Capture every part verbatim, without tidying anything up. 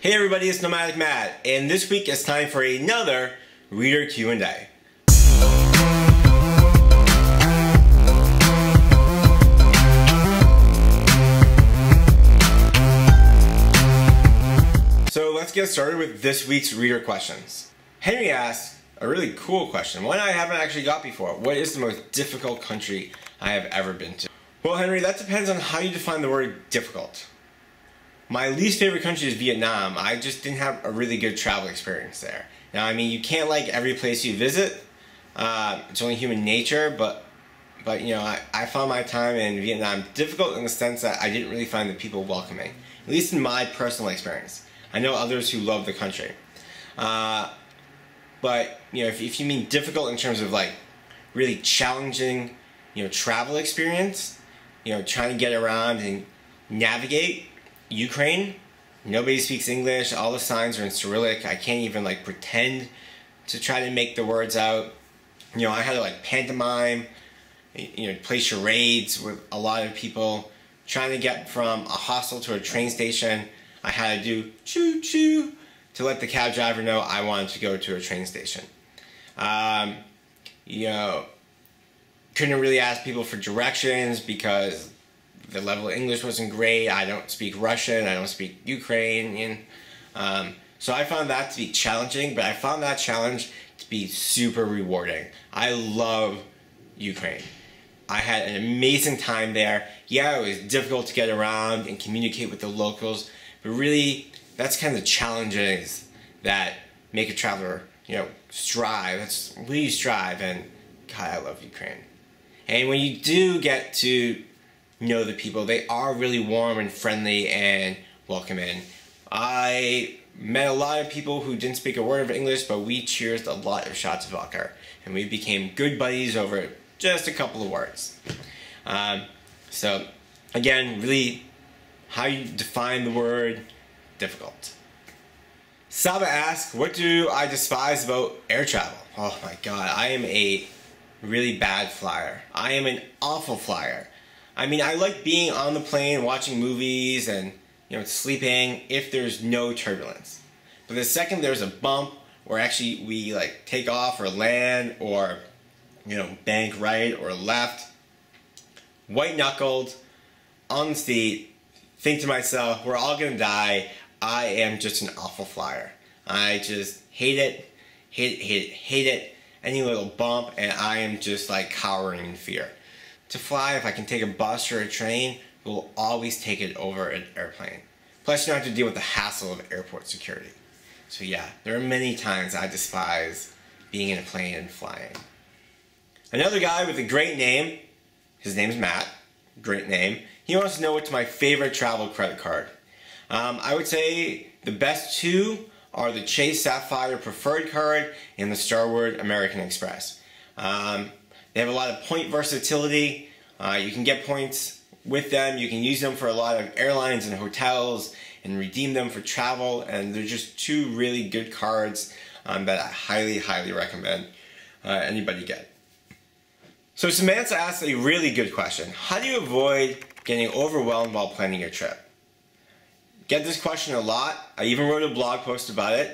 Hey everybody, it's Nomadic Matt, and this week it's time for another Reader Q and A. So let's get started with this week's Reader Questions. Henry asks a really cool question, one I haven't actually got before. What is the most difficult country I have ever been to? Well Henry, that depends on how you define the word difficult. My least favorite country is Vietnam. I just didn't have a really good travel experience there. Now, I mean, you can't like every place you visit. Uh, it's only human nature, but, but you know, I, I found my time in Vietnam difficult in the sense that I didn't really find the people welcoming, at least in my personal experience. I know others who love the country. Uh, but, you know, if, if you mean difficult in terms of like really challenging, you know, travel experience, you know, trying to get around and navigate, Ukraine, nobody speaks English, all the signs are in Cyrillic, I can't even like pretend to try to make the words out. You know, I had to like pantomime, you know, play charades with a lot of people, trying to get from a hostel to a train station. I had to do choo choo to let the cab driver know I wanted to go to a train station. Um, you know, couldn't really ask people for directions because the level of English wasn't great. I don't speak Russian. I don't speak Ukrainian. Um, so I found that to be challenging, but I found that challenge to be super rewarding. I love Ukraine. I had an amazing time there. Yeah, it was difficult to get around and communicate with the locals, but really that's kind of the challenges that make a traveler, you know, strive. That's where you strive, and God, I love Ukraine. And when you do get to know the people, they are really warm and friendly and welcoming. I met a lot of people who didn't speak a word of English, but we cheersed a lot of shots of vodka, and we became good buddies over just a couple of words. Um, so again, really how you define the word difficult. Saba asks, what do I despise about air travel? Oh my God, I am a really bad flyer. I am an awful flyer. I mean, I like being on the plane, watching movies, and you know, sleeping if there's no turbulence. But the second there's a bump, or actually we like take off or land, or you know, bank right or left, white knuckled on the seat, think to myself, we're all gonna die. I am just an awful flyer. I just hate it, hate it, hate it, hate it. Any little bump, and I am just like cowering in fear. To fly, if I can take a bus or a train, we'll always take it over an airplane. Plus, you don't have to deal with the hassle of airport security. So yeah, there are many times I despise being in a plane and flying. Another guy with a great name, his name's Matt, great name, he wants to know what's my favorite travel credit card. Um, I would say the best two are the Chase Sapphire Preferred Card and the Starwood American Express. Um, They have a lot of point versatility. Uh, you can get points with them. You can use them for a lot of airlines and hotels and redeem them for travel. And they're just two really good cards um, that I highly, highly recommend uh, anybody get. So Samantha asked a really good question. How do you avoid getting overwhelmed while planning your trip? Get this question a lot. I even wrote a blog post about it.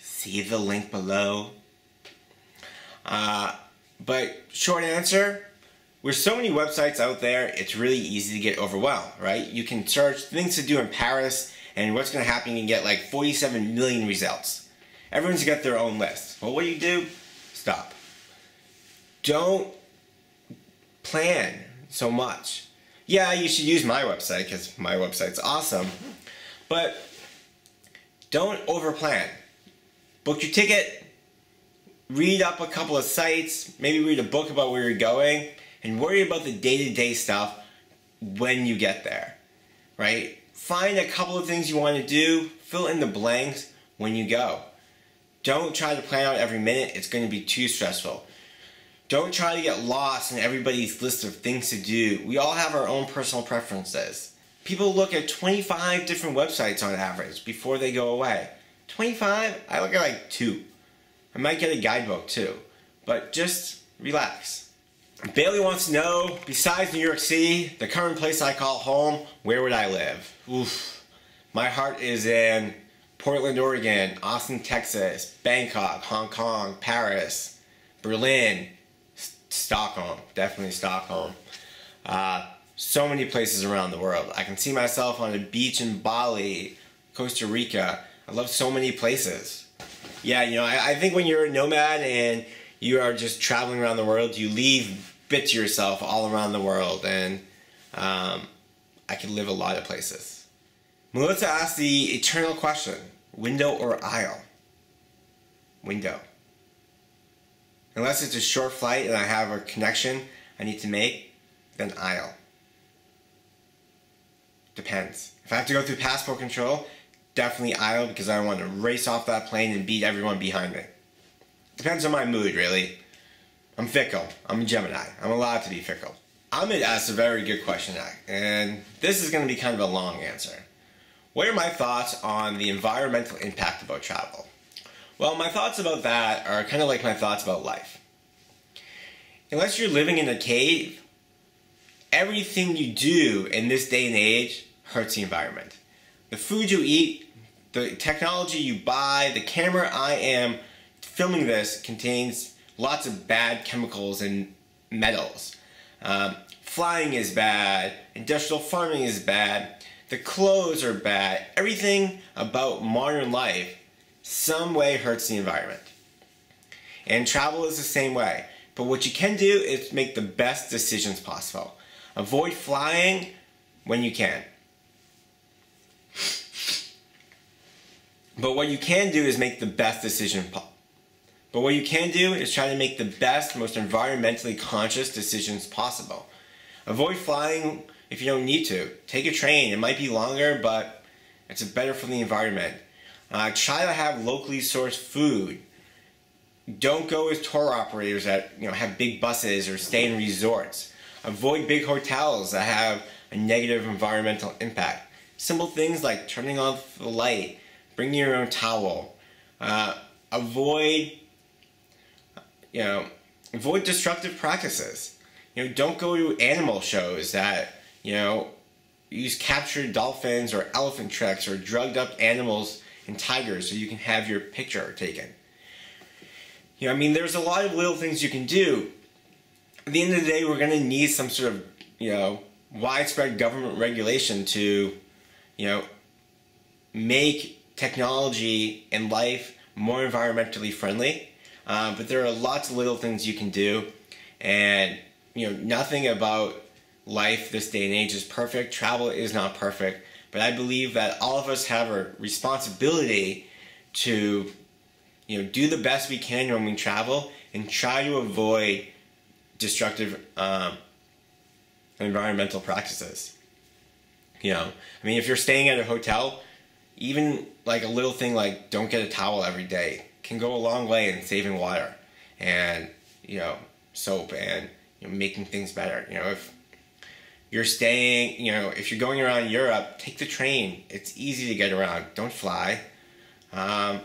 See the link below. Uh, But short answer, with so many websites out there, it's really easy to get overwhelmed, right? You can search things to do in Paris, and what's going to happen, you can get like forty-seven million results. Everyone's got their own list. Well, what do you do? Stop. Don't plan so much. Yeah, you should use my website because my website's awesome, but don't overplan. Book your ticket. Read up a couple of sites, maybe read a book about where you're going, and worry about the day-to-day stuff when you get there, right? Find a couple of things you want to do, fill in the blanks when you go. Don't try to plan out every minute, it's going to be too stressful. Don't try to get lost in everybody's list of things to do. We all have our own personal preferences. People look at twenty-five different websites on average before they go away. twenty-five? I look at like two. I might get a guidebook too, but just relax. Bailey wants to know, besides New York City, the current place I call home, where would I live? Oof, my heart is in Portland, Oregon, Austin, Texas, Bangkok, Hong Kong, Paris, Berlin, Stockholm, definitely Stockholm. Uh, so many places around the world. I can see myself on a beach in Bali, Costa Rica. I love so many places. Yeah, you know, I, I think when you're a nomad and you are just traveling around the world, you leave bits of yourself all around the world, and um, I could live a lot of places. Melissa asked the eternal question, window or aisle? Window. Unless it's a short flight and I have a connection I need to make, then aisle. Depends. If I have to go through passport control, definitely aisle, because I want to race off that plane and beat everyone behind me. Depends on my mood, really. I'm fickle. I'm a Gemini. I'm allowed to be fickle. Amit asked a very good question, and this is going to be kind of a long answer. What are my thoughts on the environmental impact about travel? Well, my thoughts about that are kind of like my thoughts about life. Unless you're living in a cave, everything you do in this day and age hurts the environment. The food you eat, the technology you buy, the camera I am filming this contains lots of bad chemicals and metals. Um, flying is bad, industrial farming is bad, the clothes are bad. Everything about modern life some way hurts the environment. And travel is the same way. But what you can do is make the best decisions possible. Avoid flying when you can. But what you can do is make the best decision. But what you can do is try to make the best, most environmentally conscious decisions possible. Avoid flying if you don't need to. Take a train. It might be longer, but it's better for the environment. Uh, try to have locally sourced food. Don't go with tour operators that you know have big buses or stay in resorts. Avoid big hotels that have a negative environmental impact. Simple things like turning off the light, bringing your own towel, uh, avoid, you know, avoid destructive practices. You know, don't go to animal shows that you know use captured dolphins or elephant treks or drugged up animals and tigers so you can have your picture taken. You know, I mean, there's a lot of little things you can do. At the end of the day, we're going to need some sort of, you know, widespread government regulation to, you know, make technology and life more environmentally friendly. Uh, but there are lots of little things you can do. And, you know, nothing about life this day and age is perfect. Travel is not perfect. But I believe that all of us have a responsibility to, you know, do the best we can when we travel and try to avoid destructive um, environmental practices. You know, I mean, if you're staying at a hotel, even like a little thing like don't get a towel every day can go a long way in saving water and, you know, soap and, you know, making things better. You know, if you're staying, you know, if you're going around Europe, take the train. It's easy to get around. Don't fly. Um,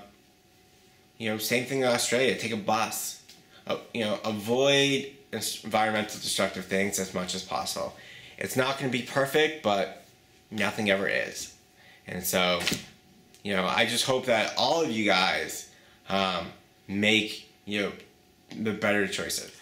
You know, same thing in Australia, take a bus. Uh, you know, avoid environmental destructive things as much as possible. It's not going to be perfect, but nothing ever is. And so, you know, I just hope that all of you guys um, make, you know, the better choices.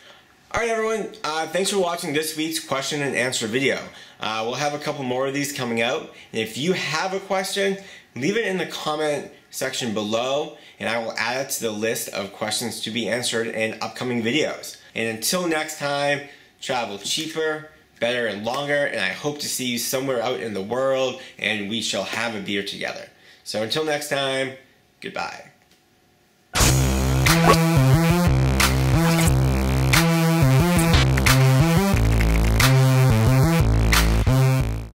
All right, everyone, uh, thanks for watching this week's question and answer video. Uh, we'll have a couple more of these coming out. And if you have a question, leave it in the comment section below, and I will add it to the list of questions to be answered in upcoming videos. And until next time, travel cheaper, better, and longer, and I hope to see you somewhere out in the world, and we shall have a beer together. So until next time, goodbye.